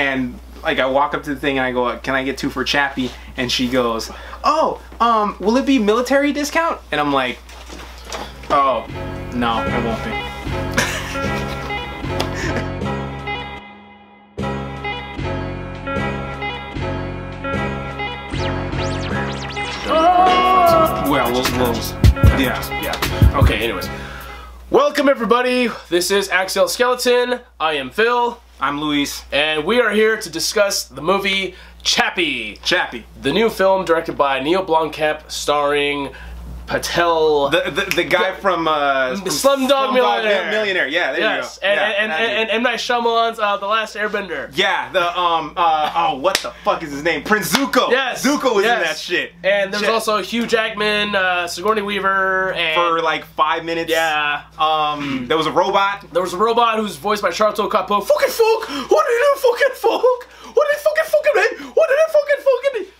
and like I walk up to the thing and I go, can I get two for Chappie? And she goes, oh, will it be military discount? And I'm like, oh, no, it won't be. Well, yeah. Okay, anyways. Welcome, everybody. This is Axial Skeleton. I am Phil. I'm Luis. And we are here to discuss the movie Chappie. Chappie. The new film directed by Neil Blomkamp, starring Patel. The guy from Slumdog Millionaire. Yeah, there you go. And M. Night Shyamalan's The Last Airbender. Yeah, the oh, what the fuck is his name? Prince Zuko. Yes. Zuko was in that shit. And there's also Hugh Jackman, Sigourney Weaver, and for like 5 minutes. Yeah. There was a robot. Who's voiced by Charlotte Ocotte Poe. Fucking folk! What do you do, fucking folk? What did fucking what did it fucking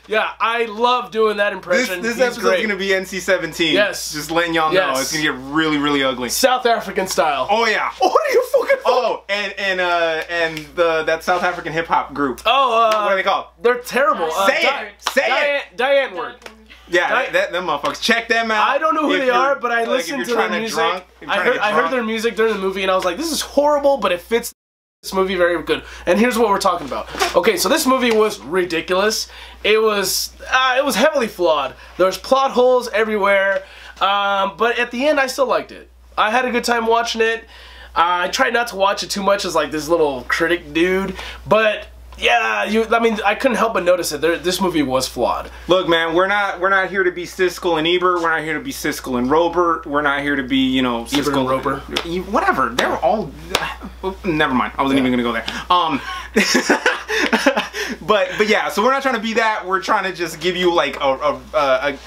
yeah, I love doing that impression. This episode's gonna be NC-17. Yes. Just letting y'all know. It's gonna get really, really ugly. South African style. Oh yeah. Oh, what are you fucking oh, and that South African hip hop group. Oh, what are they called? They're terrible. Say it. Die Antwoord. Yeah, them motherfuckers. Check them out. I don't know who they are, but I listened to their music. I heard their music during the movie, and I was like, this is horrible, but it fits this movie very good. And here's what we're talking about. Okay, so this movie was ridiculous. It was heavily flawed. There's plot holes everywhere, but at the end I still liked it. I had a good time watching it. I tried not to watch it too much as like this little critic dude, but yeah, I mean, I couldn't help but notice that this movie was flawed. Look, man, we're not here to be Siskel and Ebert. We're not here to be Siskel and Roper. We're not here to be, you know, Siskel and Roper. Whatever. They were all. Never mind. I wasn't even gonna go there. But yeah. So we're not trying to be that. We're trying to just give you like an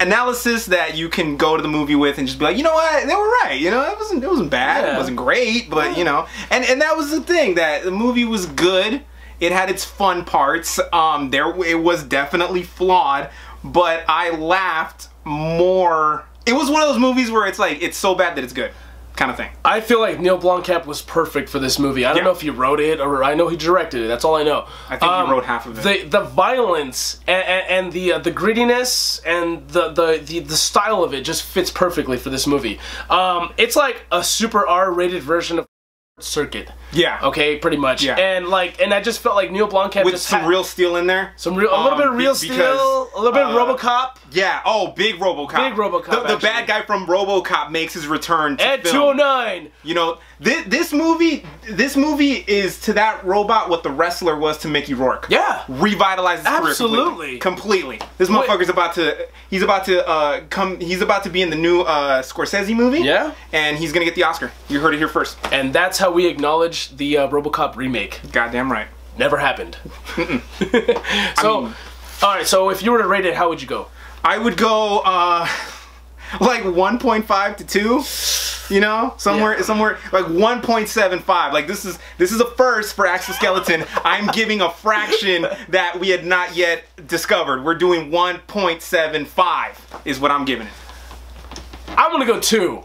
analysis that you can go to the movie with and just be like, you know what, they were right, you know, it wasn't bad, it wasn't great, but you know, and that was the thing, that the movie was good, it had its fun parts, it was definitely flawed, but I laughed more. It was one of those movies where it's like, it's so bad that it's good, kind of thing. I feel like Neil Blomkamp was perfect for this movie. I don't know if he wrote it, or I know he directed it, that's all I know. I think he wrote half of it. The violence and the grittiness and the style of it just fits perfectly for this movie. It's like a super R-rated version of Circuit. Yeah. Okay, pretty much. Yeah. And like, and I just felt like Neil Blomkamp with just some Real Steel in there. A little bit of Real Steel, a little bit of Robocop. Yeah. Oh, big Robocop. Big Robocop. The bad guy from Robocop makes his return to ED 209. You know, this movie is to that robot what the wrestler was to Mickey Rourke. Yeah. Revitalized his career completely. This motherfucker's about to. He's about to He's about to be in the new Scorsese movie. Yeah. And he's gonna get the Oscar. You heard it here first. And that's how we acknowledge the RoboCop remake. Goddamn right. Never happened. So, alright, so if you were to rate it, how would you go? I would go, like 1.5 to 2, you know? Somewhere, like 1.75. Like, this is a first for Axial Skeleton. I'm giving a fraction that we had not yet discovered. We're doing 1.75 is what I'm giving it. I'm gonna go 2.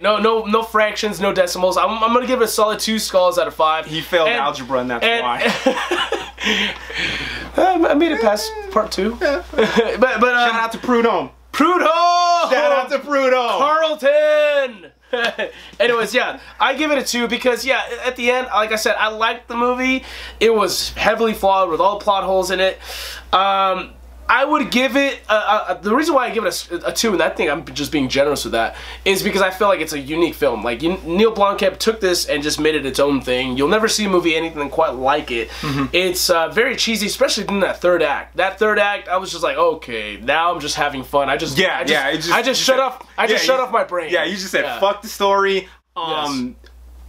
No fractions, no decimals. I'm gonna give it a solid 2 skulls out of 5. He failed algebra, and that's why. I made it past part 2. But shout out to Prudhomme. Shout out to Prudhomme Carlton. Anyways, yeah, I give it a 2 because, yeah, at the end, like I said, I liked the movie. It was heavily flawed with all the plot holes in it. I would give it, the reason why I give it a 2, and I think I'm just being generous with that, is because I feel like it's a unique film. Like, Neil Blomkamp took this and just made it its own thing. You'll never see a movie anything quite like it. It's very cheesy, especially in that third act. That third act, I was just like, okay, now I'm just having fun. I just shut off my brain. Yeah, you just said, fuck the story.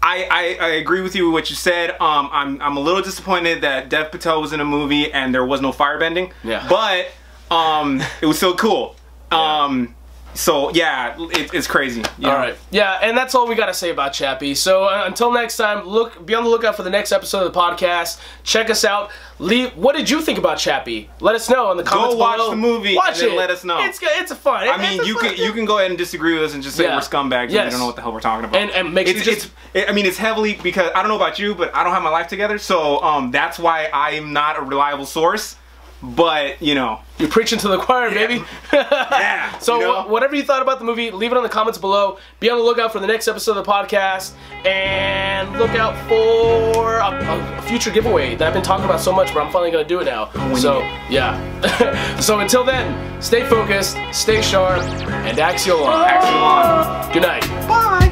I agree with you with what you said. I'm a little disappointed that Dev Patel was in a movie and there was no firebending. Yeah. But it was still cool. So yeah, it's crazy. Yeah. All right. Yeah, and that's all we got to say about Chappie. So until next time, be on the lookout for the next episode of the podcast. Check us out. What did you think about Chappie? Let us know in the comments below. Go watch the movie. Watch it. Let us know. It's a fun. I mean, you can go ahead and disagree with us and just say we're scumbags and we don't know what the hell we're talking about. And make sure it's heavily, because I don't know about you, but I don't have my life together, so that's why I'm not a reliable source. But, you know. You're preaching to the choir, baby. Yeah. So, you know? Whatever you thought about the movie, leave it on the comments below. Be on the lookout for the next episode of the podcast. And look out for a future giveaway that I've been talking about so much, but I'm finally going to do it now. So, yeah. So, until then, stay focused, stay sharp, and Axial on. Axial on. Good night. Bye.